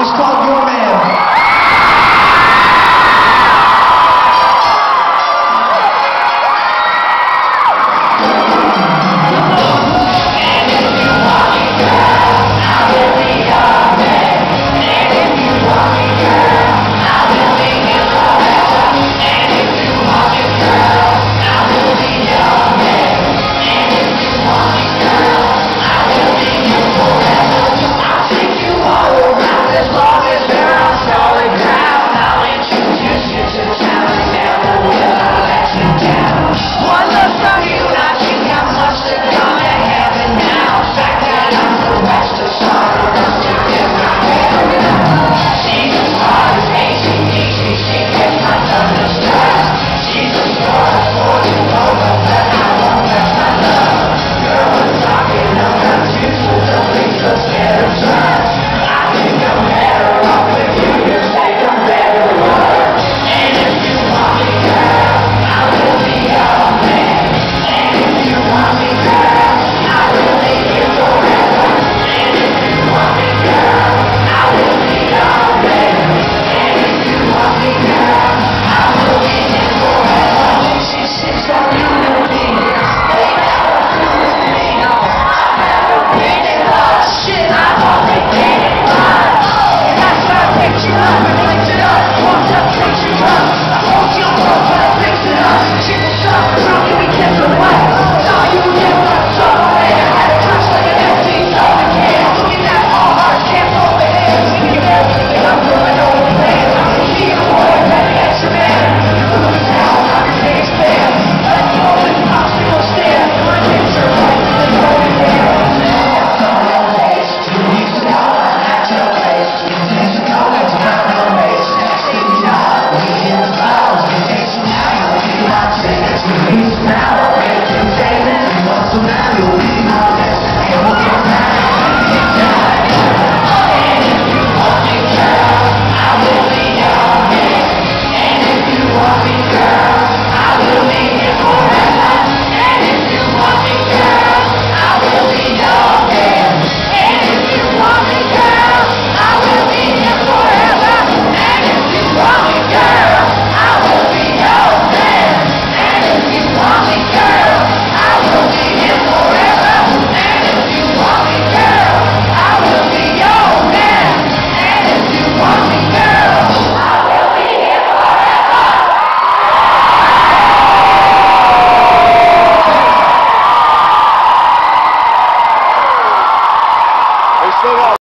It's called Your Man.